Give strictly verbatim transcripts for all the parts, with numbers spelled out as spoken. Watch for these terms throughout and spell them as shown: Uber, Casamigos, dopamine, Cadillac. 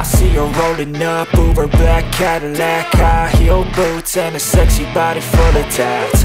I see her rolling up, Uber black Cadillac, high heel boots and a sexy body full of tats.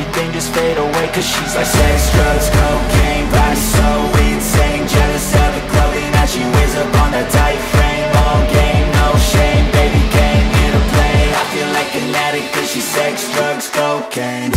Everything just fade away. Cause she's like sex, drugs, cocaine, vice so insane. Jealous of the clothing that she wears up on that tight frame. All game, no shame, baby came here to play. I feel like an addict cause she's sex, drugs, cocaine.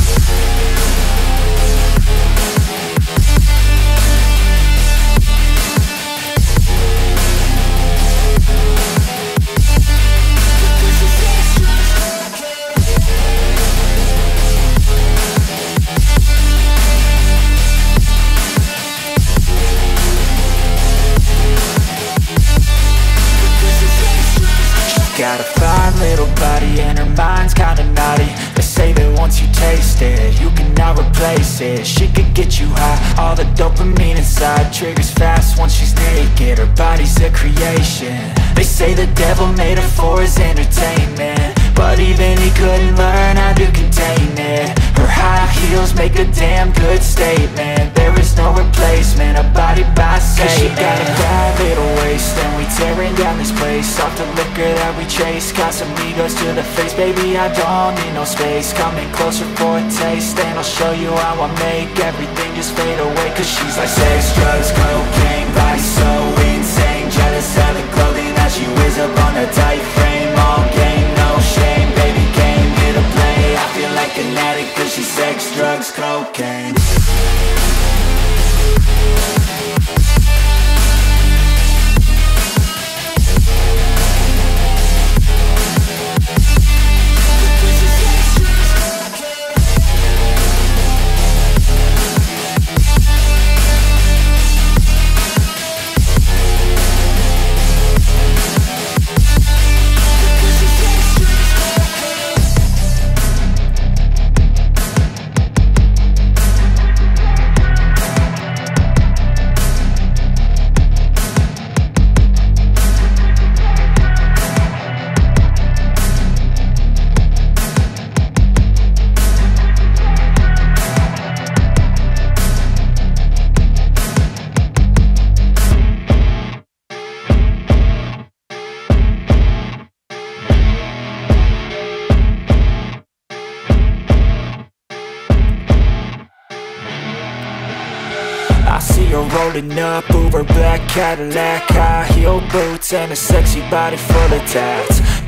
Got a fine little body and her mind's kinda naughty. They say that once you taste it, you cannot replace it. She could get you high, all the dopamine inside triggers fast once she's naked. Her body's a creation. They say the devil made her for his entertainment, but even he couldn't learn how to contain it. Her high heels make a damn good statement. There is no replacement, a body by Satan. Cause she got a bad little waist, and we tearing down this place off the liquor that we chase. Casamigos to the face, baby I don't need no space. Coming closer for a taste, and I'll show you how I make everything just fade away. Cause she's like sex, drugs, cocaine, vice so insane. Jealous of the clothing that she wears up on a tight frame. All game, no shame, baby came here to play. I feel like an addict cause she's sex, drugs, cocaine. Rolling up, Uber black Cadillac, high heel boots and a sexy body full of tats.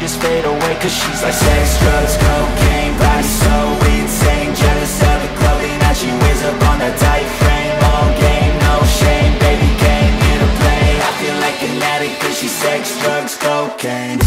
just fade away. Cause she's like sex, drugs, cocaine, vice so insane. Jealous of the clothing that she wears up on that tight frame. All game, no shame, baby came here to play. I feel like an addict cause she's sex, drugs, cocaine.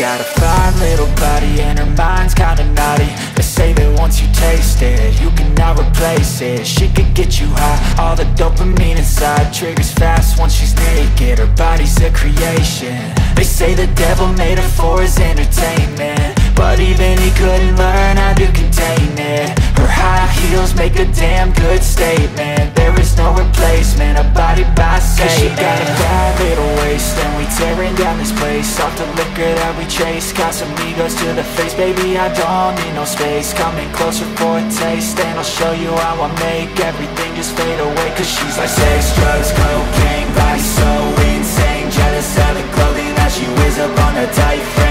Got a fine little body and her mind's kinda naughty. They say that once you taste it, you cannot replace it. She could get you high, all the dopamine inside triggers fast once she's naked. Her body's a creation. They say the devil made her for his entertainment, but even he couldn't learn how to contain it. Her high heels make a damn good statement. There is no no replacement, a body by say. Cause she got a bad little waist, and we tearing down this place. Off the liquor that we chase, Casamigos to the face. Baby, I don't need no space, coming closer for a taste. And I'll show you how I make everything just fade away. Cause she's like sex, drugs, cocaine, body so insane. Jealous of the clothing that she wears up on her tight frame.